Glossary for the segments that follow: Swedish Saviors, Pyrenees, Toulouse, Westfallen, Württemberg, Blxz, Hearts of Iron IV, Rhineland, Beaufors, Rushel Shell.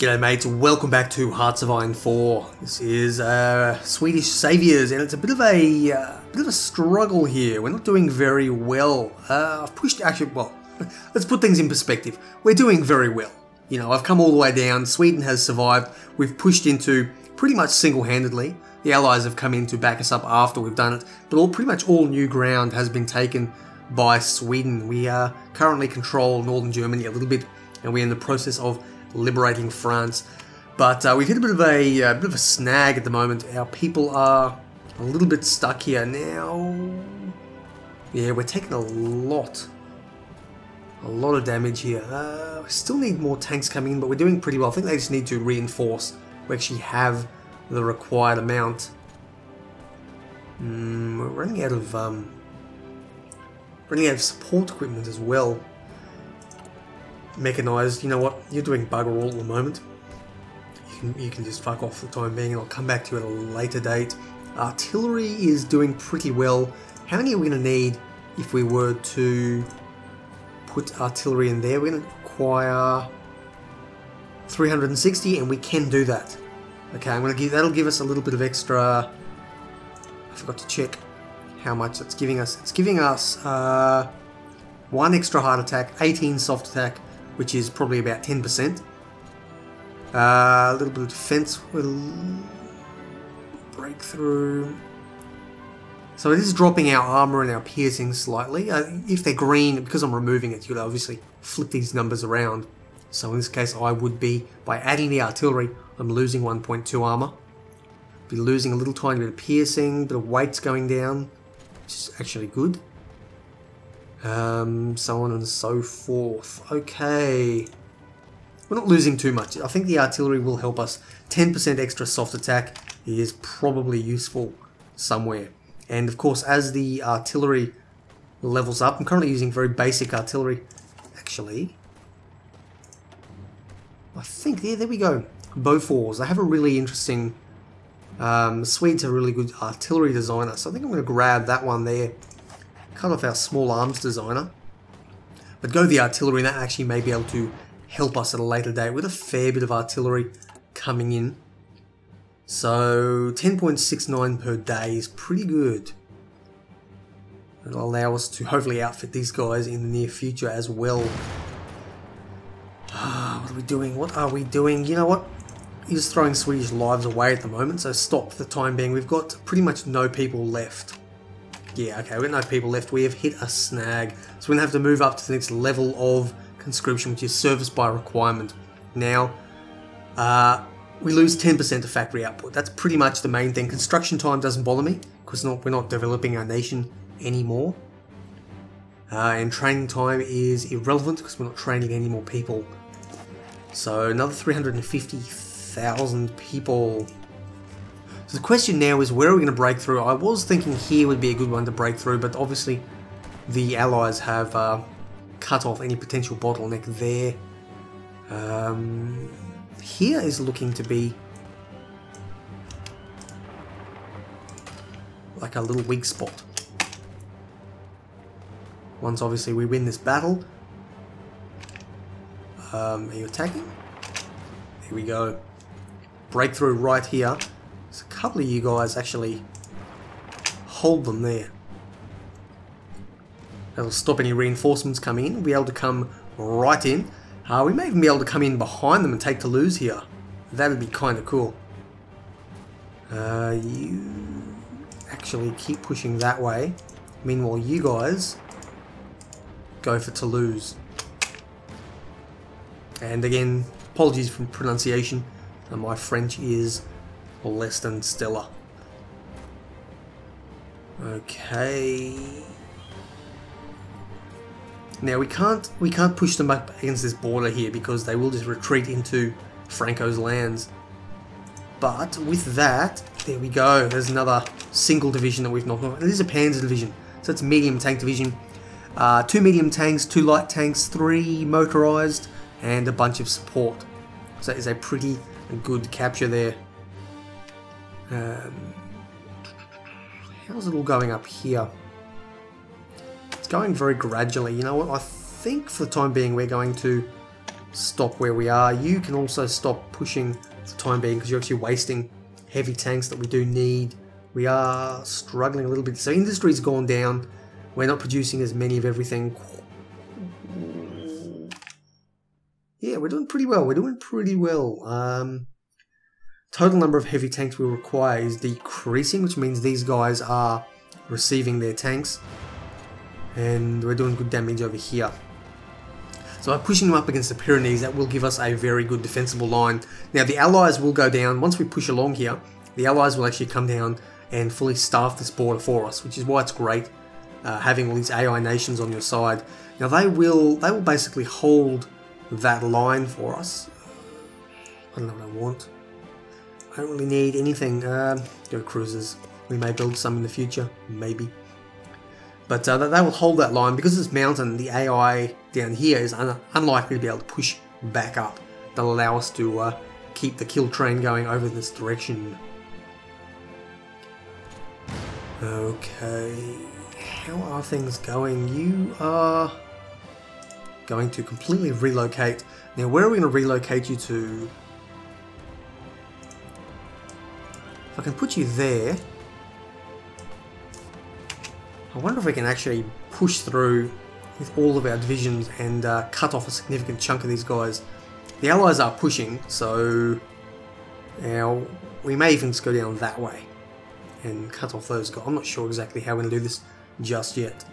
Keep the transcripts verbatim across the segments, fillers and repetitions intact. G'day mates, welcome back to Hearts of Iron four. This is uh, Swedish Saviors, and it's a bit of a uh, bit of a struggle here. We're not doing very well. Uh, I've pushed actually. Well, let's put things in perspective. We're doing very well. You know, I've come all the way down. Sweden has survived. We've pushed into pretty much single-handedly. The Allies have come in to back us up after we've done it, but all pretty much all new ground has been taken by Sweden. We uh, currently control northern Germany a little bit, and we're in the process of liberating France, but uh, we've hit a bit of a, a bit of a snag at the moment. Our people are a little bit stuck here now. Yeah, we're taking a lot, a lot of damage here. Uh, we still need more tanks coming in, but we're doing pretty well. I think they just need to reinforce. We actually have the required amount. Mm, we're running out of um, running out of support equipment as well. Mechanized, you know what, you're doing bugger all at the moment. You can, you can just fuck off for the time being, and I'll come back to you at a later date. Artillery is doing pretty well. How many are we going to need if we were to put artillery in there? We're going to acquire three hundred sixty, and we can do that. Okay, I'm going to give, that'll give us a little bit of extra. I forgot to check how much it's giving us. It's giving us uh, one extra heart attack, eighteen soft attack, which is probably about ten percent. Uh, a little bit of defense will break through. So it is dropping our armor and our piercing slightly. Uh, if they're green, because I'm removing it, you'll obviously flip these numbers around. So in this case, I would be, by adding the artillery, I'm losing one point two armor. Be losing a little tiny bit of piercing, bit of weight's going down, which is actually good. Um, so on and so forth. Okay, we're not losing too much. I think the artillery will help us. ten percent extra soft attack is probably useful somewhere. And of course, as the artillery levels up, I'm currently using very basic artillery. Actually, I think, there, there we go. Beaufors. They have a really interesting, um, Swedes are really good artillery designer. So I think I'm going to grab that one there. Cut off our small arms designer, but go the artillery, and that actually may be able to help us at a later date with a fair bit of artillery coming in. So ten point six nine per day is pretty good. It'll allow us to hopefully outfit these guys in the near future as well. Ah, what are we doing? What are we doing? You know what? You're just throwing Swedish lives away at the moment, so stop for the time being. We've got pretty much no people left. Yeah, okay, we've got no people left. We have hit a snag. So we're going to have to move up to the next level of conscription, which is service by requirement. Now, uh, we lose ten percent of factory output. That's pretty much the main thing. Construction time doesn't bother me, because not, we're not developing our nation anymore. Uh, and training time is irrelevant, because we're not training any more people. So another three hundred fifty thousand people. So the question now is, where are we going to break through? I was thinking here would be a good one to break through, but obviously the Allies have uh, cut off any potential bottleneck there. Um, here is looking to be like a little weak spot. Once obviously we win this battle. Um, are you attacking? Here we go. Breakthrough right here. So a couple of you guys actually hold them there. That'll stop any reinforcements coming in. We'll be able to come right in. Uh, we may even be able to come in behind them and take Toulouse here. That would be kind of cool. Uh, you actually keep pushing that way. Meanwhile, you guys go for Toulouse. And again, apologies for pronunciation. Uh, my French is less than stellar. Okay. Now we can't we can't push them up against this border here, because they will just retreat into Franco's lands. But with that, there we go. There's another single division that we've knocked off. It is a Panzer division, so it's a medium tank division. Uh, two medium tanks, two light tanks, three motorized, and a bunch of support. So that is a pretty good capture there. Um, how's it all going up here? It's going very gradually. You know what, I think for the time being we're going to stop where we are. You can also stop pushing for the time being because you're actually wasting heavy tanks that we do need. We are struggling a little bit. So industry's gone down. We're not producing as many of everything. Yeah, we're doing pretty well. We're doing pretty well. Um, total number of heavy tanks we require is decreasing, which means these guys are receiving their tanks. And we're doing good damage over here. So by pushing them up against the Pyrenees, that will give us a very good defensible line. Now the Allies will go down. Once we push along here, the Allies will actually come down and fully staff this border for us, which is why it's great uh, having all these A I nations on your side. Now they will they will basically hold that line for us. I don't know what I want. I don't really need anything. Uh, go cruisers. We may build some in the future, maybe. But uh, they will hold that line because this mountain, the A I down here is un unlikely to be able to push back up. They'll allow us to uh, keep the kill train going over this direction. Okay, how are things going? You are going to completely relocate. Now, where are we going to relocate you to? If I can put you there. I wonder if we can actually push through with all of our divisions and uh, cut off a significant chunk of these guys. The Allies are pushing, so now we may even just go down that way and cut off those guys. I'm not sure exactly how we're going to do this just yet.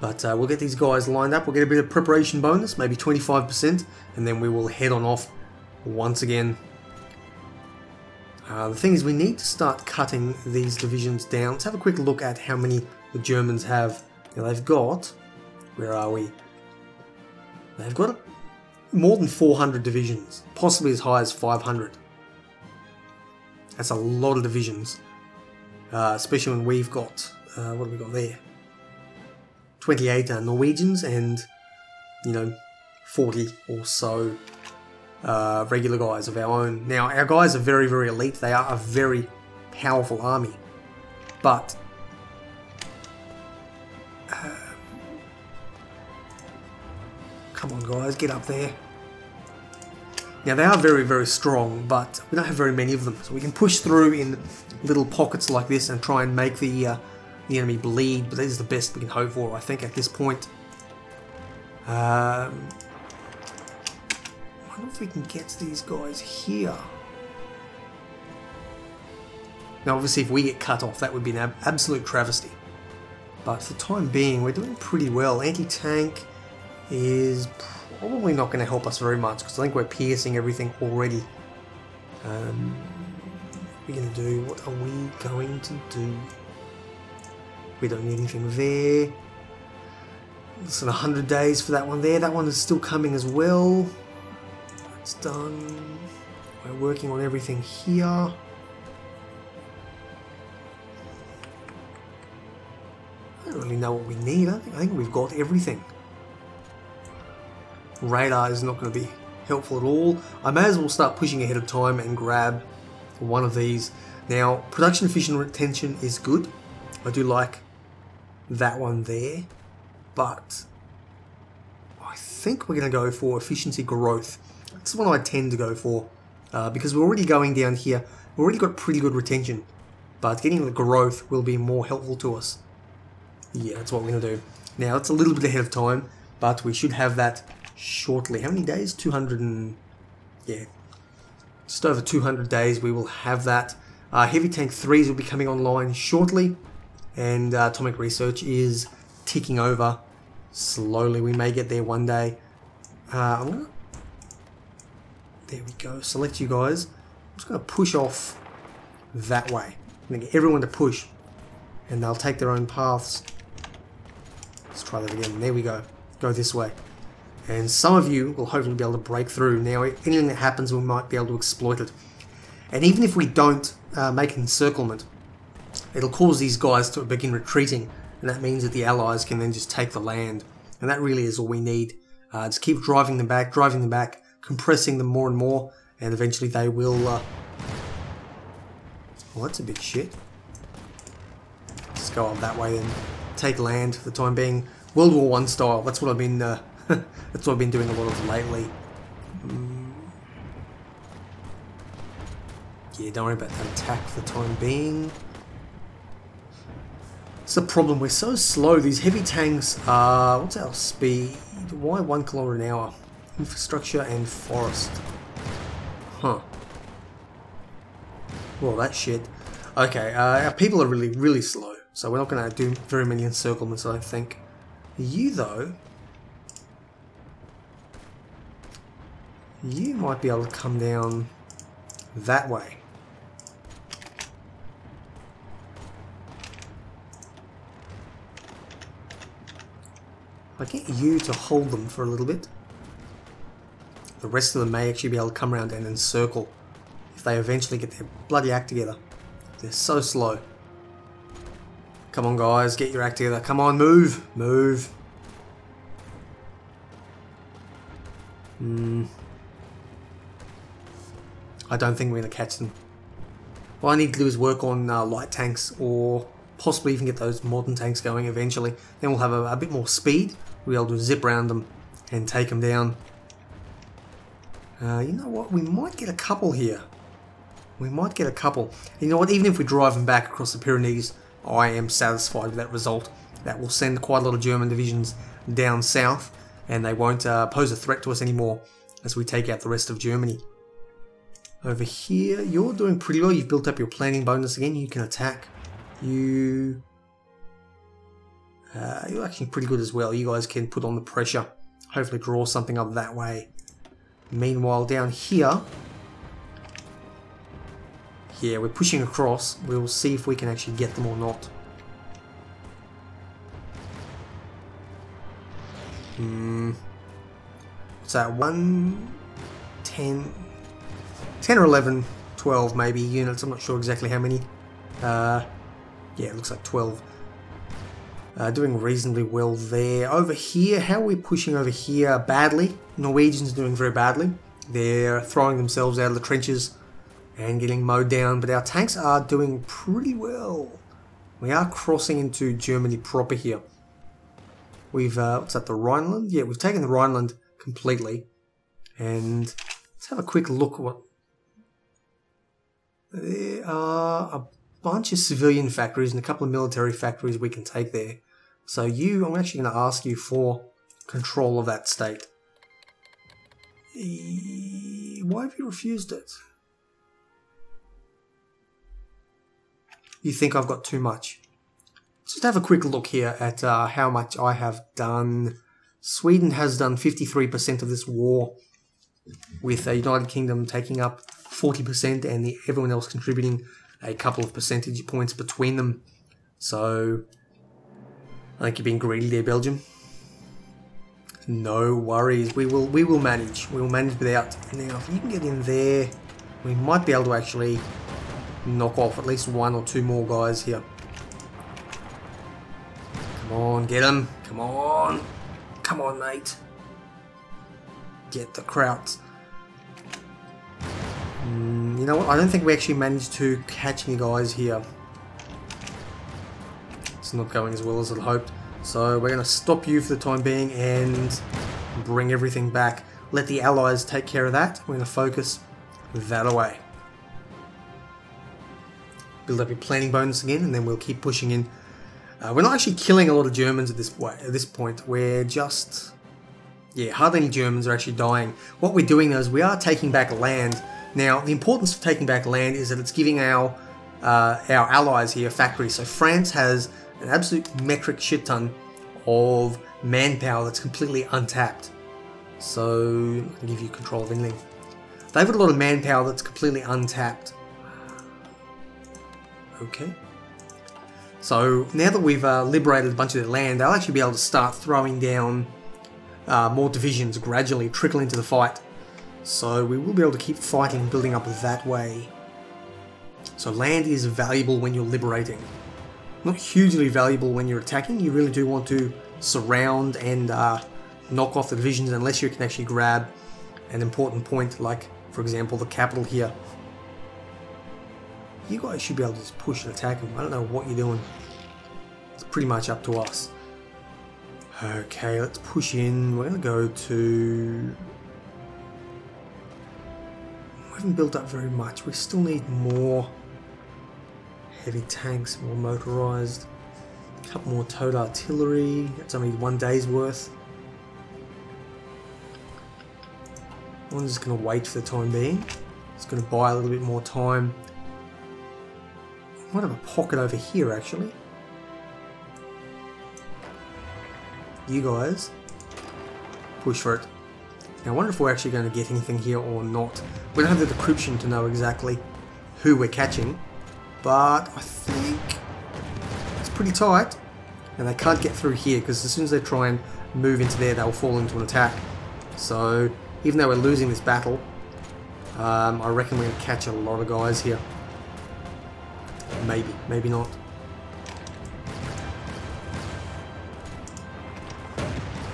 But uh, we'll get these guys lined up, we'll get a bit of preparation bonus, maybe twenty-five percent, and then we will head on off once again. Uh, the thing is, we need to start cutting these divisions down. Let's have a quick look at how many the Germans have. Now they've got, where are we? They've got more than four hundred divisions, possibly as high as five hundred. That's a lot of divisions, uh, especially when we've got, uh, what have we got there? twenty-eight uh, Norwegians and, you know, forty or so uh, regular guys of our own. Now, our guys are very, very elite. They are a very powerful army. But uh, come on, guys, get up there. Now, they are very, very strong, but we don't have very many of them. So we can push through in little pockets like this and try and make the... Uh, the enemy bleed, but that is the best we can hope for, I think, at this point. Um, I wonder if we can get these guys here. Now, obviously, if we get cut off, that would be an ab absolute travesty. But for the time being, we're doing pretty well. Anti-tank is probably not going to help us very much, because I think we're piercing everything already. Um, what are we going to do? What are we going to do? We don't need anything there. Listen, one hundred days for that one there. That one is still coming as well. That's done. We're working on everything here. I don't really know what we need. I don't think, I think we've got everything. Radar is not going to be helpful at all. I may as well start pushing ahead of time and grab one of these. Now, production efficient retention is good. I do like that one there, but I think we're going to go for efficiency growth. That's the one I tend to go for, uh, because we're already going down here. We've already got pretty good retention, but getting the growth will be more helpful to us. Yeah, that's what we're going to do. Now, it's a little bit ahead of time, but we should have that shortly. How many days? two hundred and... yeah, just over two hundred days we will have that. Uh, Heavy Tank threes will be coming online shortly. And uh, atomic research is ticking over slowly. We may get there one day. Uh, I'm gonna, there we go. Select you guys. I'm just going to push off that way. I'm going to get everyone to push. And they'll take their own paths. Let's try that again. There we go. Go this way. And some of you will hopefully be able to break through. Now, anything that happens, we might be able to exploit it. And even if we don't uh, make encirclement, it'll cause these guys to begin retreating, and that means that the Allies can then just take the land, and that really is all we need. Uh, just keep driving them back, driving them back, compressing them more and more, and eventually they will... Uh... Well, that's a bit shit. Let's go up that way and take land for the time being. World War One style, that's what I've been uh, That's what I've been doing a lot of lately. Mm. Yeah, don't worry about that attack for the time being. It's a problem, we're so slow. These heavy tanks are... what's our speed? Why one kilometre an hour? Infrastructure and forest. Huh. Well, that shit. Okay, uh, our people are really, really slow. So we're not going to do very many encirclements, I don't think. You, though... you might be able to come down that way. I get you to hold them for a little bit. The rest of them may actually be able to come around and encircle if they eventually get their bloody act together. They're so slow. Come on, guys, get your act together. Come on, move, move. Hmm. I don't think we're going to catch them. What I need to do is work on uh, light tanks, or possibly even get those modern tanks going eventually. Then we'll have a, a bit more speed. We'll be able to zip around them and take them down. Uh, you know what? We might get a couple here. We might get a couple. You know what? Even if we drive them back across the Pyrenees, I am satisfied with that result. That will send quite a lot of German divisions down south, and they won't uh, pose a threat to us anymore as we take out the rest of Germany. Over here, you're doing pretty well. You've built up your planning bonus again. You can attack. You... Uh, you're actually pretty good as well. You guys can put on the pressure. Hopefully draw something up that way. Meanwhile, down here... yeah, we're pushing across. We'll see if we can actually get them or not. Hmm. What's that? one, ten, ten or eleven, twelve maybe units. I'm not sure exactly how many. Uh, yeah, it looks like twelve. Uh, doing reasonably well there. Over here, how are we pushing over here? Badly. Norwegians doing very badly. They're throwing themselves out of the trenches and getting mowed down, but our tanks are doing pretty well. We are crossing into Germany proper here. We've, uh, what's that, the Rhineland? Yeah, we've taken the Rhineland completely. And let's have a quick look at what... there are a bunch of civilian factories and a couple of military factories we can take there. So you, I'm actually going to ask you for control of that state. Why have you refused it? You think I've got too much. Just have a quick look here at uh, how much I have done. Sweden has done fifty-three percent of this war, with the United Kingdom taking up forty percent and the, everyone else contributing a couple of percentage points between them. So, I think you're being greedy there, Belgium. No worries. We will, we will manage. We will manage without. Now, if you can get in there, we might be able to actually... knock off at least one or two more guys here. Come on, get him. Come on. Come on, mate. Get the krauts. Mm, you know what? I don't think we actually managed to catch any guys here. It's not going as well as I'd hoped. So we're going to stop you for the time being and bring everything back. Let the Allies take care of that. We're going to focus that away. Build up your planning bonus again, and then we'll keep pushing in. Uh, we're not actually killing a lot of Germans at this way, at this point. We're just... yeah, hardly any Germans are actually dying. What we're doing, though, is we are taking back land. Now, the importance of taking back land is that it's giving our uh, our allies here factories. So France has an absolute metric shit ton of manpower that's completely untapped. So, I'm going to give you control of anything. They've got a lot of manpower that's completely untapped. Okay, so now that we've uh, liberated a bunch of their land, they'll actually be able to start throwing down uh, more divisions gradually, trickle into the fight. So we will be able to keep fighting, building up that way. So land is valuable when you're liberating. Not hugely valuable when you're attacking. You really do want to surround and uh, knock off the divisions unless you can actually grab an important point, like, for example, the capital here. You guys should be able to just push and attack them. I don't know what you're doing. It's pretty much up to us. Okay, let's push in. We're going to go to... We haven't built up very much. We still need more heavy tanks, more motorised, a couple more towed artillery. That's only one day's worth. I'm just going to wait for the time being. It's going to buy a little bit more time. I might have a pocket over here, actually. You guys, push for it. Now, I wonder if we're actually going to get anything here or not. We don't have the decryption to know exactly who we're catching, but I think it's pretty tight. And they can't get through here, because as soon as they try and move into there, they'll fall into an attack. So, even though we're losing this battle, um, I reckon we're going to catch a lot of guys here. Maybe, maybe not.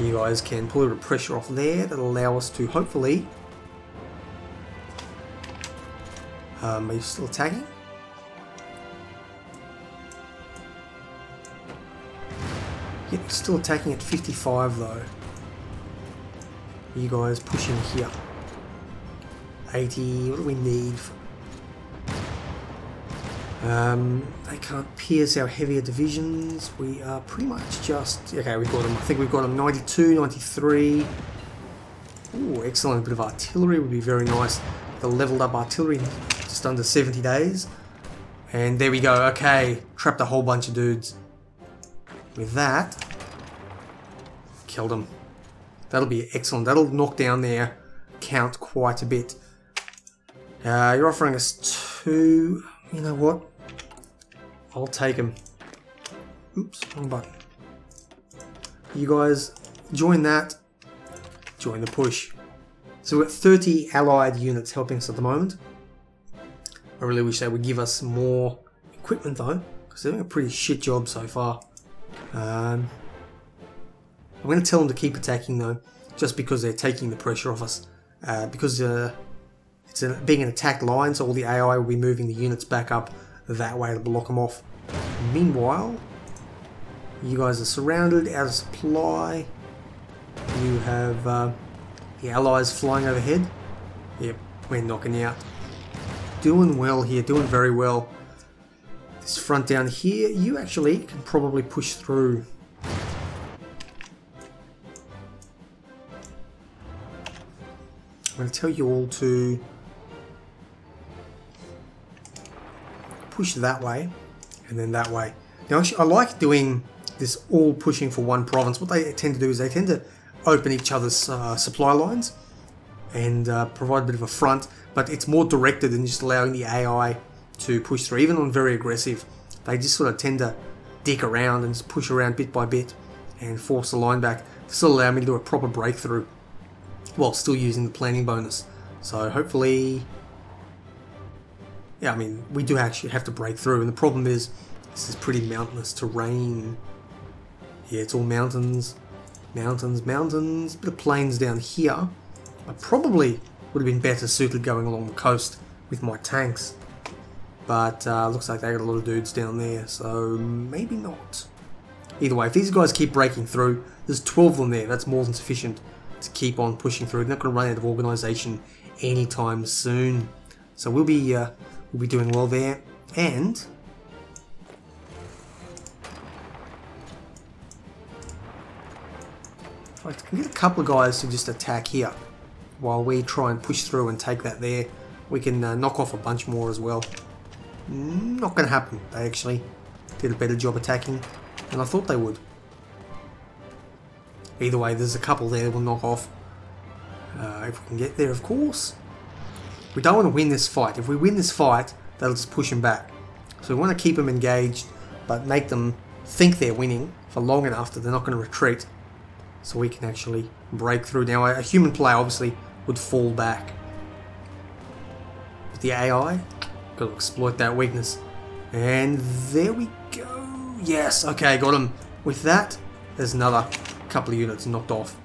You guys can pull a bit of pressure off there. That'll allow us to hopefully... Um, are you still attacking? Yep, still attacking at fifty-five though. You guys pushing here. eighty, what do we need? Um, they can't pierce our heavier divisions. We are pretty much just... Okay, we've got them. I think we've got them ninety-two, ninety-three. Ooh, excellent. A bit of artillery would be very nice. The leveled up artillery in just under seventy days. And there we go. Okay, trapped a whole bunch of dudes. With that, killed them. That'll be excellent. That'll knock down their count quite a bit. Uh, you're offering us two... You know what? I'll take him. Oops, wrong button. You guys, join that. Join the push. So we've got thirty allied units helping us at the moment. I really wish they would give us more equipment though, because they're doing a pretty shit job so far. Um, I'm going to tell them to keep attacking though, just because they're taking the pressure off us. Uh, because uh, it's a, being an attack line, so all the A I will be moving the units back up that way to block them off. Meanwhile, you guys are surrounded, out of supply. You have uh, the allies flying overhead. Yep, we're knocking out. Doing well here, doing very well. This front down here, you actually can probably push through. I'm going to tell you all to... push that way and then that way. Now actually, I like doing this all pushing for one province. What they tend to do is they tend to open each other's uh, supply lines and uh, provide a bit of a front, but it's more directed than just allowing the A I to push through. Even on very aggressive, they just sort of tend to dick around and just push around bit by bit and force the line back. This will allow me to do a proper breakthrough while still using the planning bonus. So hopefully... Yeah, I mean, we do actually have to break through, and the problem is, this is pretty mountainous terrain. Yeah, it's all mountains, mountains, mountains, bit of plains down here. I probably would have been better suited going along the coast with my tanks, but uh, looks like they got a lot of dudes down there, so maybe not. Either way, if these guys keep breaking through, there's twelve of them there, that's more than sufficient to keep on pushing through. They're not going to run out of organisation anytime soon, so we'll be... Uh, We'll be doing well there, and if I can get a couple of guys to just attack here while we try and push through and take that there, we can uh, knock off a bunch more as well. Not going to happen. They actually did a better job attacking than I thought they would. Either way, there's a couple there we'll knock off uh, if we can get there, of course. We don't want to win this fight. If we win this fight, that'll just push them back. So we want to keep them engaged, but make them think they're winning for long enough that they're not going to retreat, so we can actually break through. Now, a human player obviously would fall back. But the A I, got to exploit that weakness. And there we go. Yes, okay, got him. With that, there's another couple of units knocked off.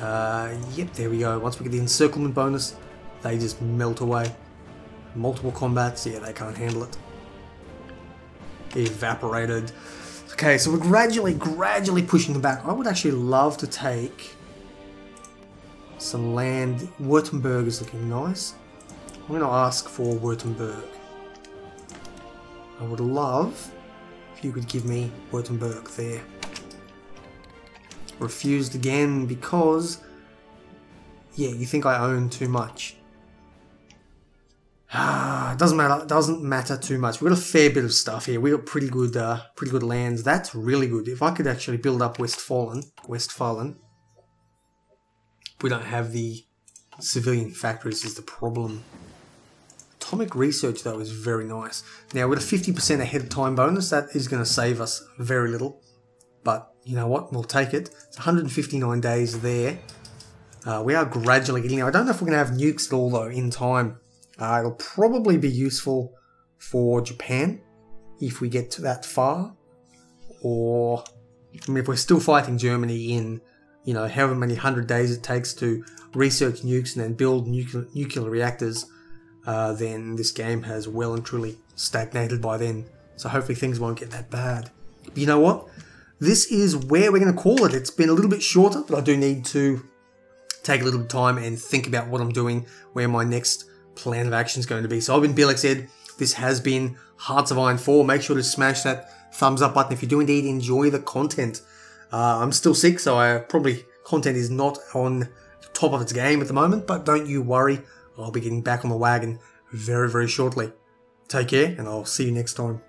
Uh, yep, there we go. Once we get the encirclement bonus, they just melt away. Multiple combats, yeah, they can't handle it. Evaporated. Okay, so we're gradually, gradually pushing them back. I would actually love to take some land. Württemberg is looking nice. I'm going to ask for Württemberg. I would love if you could give me Württemberg there. Refused again because, yeah, you think I own too much. Ah, doesn't matter. Doesn't matter too much. We've got a fair bit of stuff here. We got pretty good, uh, pretty good lands. That's really good. If I could actually build up Westfallen, Westfallen. We don't have the civilian factories is the problem. Atomic research though is very nice. Now with a fifty percent ahead of time bonus, that is going to save us very little. But you know what? We'll take it. It's one hundred fifty-nine days there. Uh, we are gradually getting there. I don't know if we're going to have nukes at all though in time. Uh, it'll probably be useful for Japan if we get to that far, or I mean, if we're still fighting Germany in, you know, however many hundred days it takes to research nukes and then build nuclear, nuclear reactors, uh, then this game has well and truly stagnated by then. So hopefully things won't get that bad. But you know what? This is where we're going to call it. It's been a little bit shorter, but I do need to take a little bit of time and think about what I'm doing, where my next plan of action is going to be. So I've been Blxz. This has been Hearts of Iron four. Make sure to smash that thumbs up button if you do indeed enjoy the content. Uh, I'm still sick, so I probably content is not on top of its game at the moment, but don't you worry, I'll be getting back on the wagon very, very shortly. Take care, and I'll see you next time.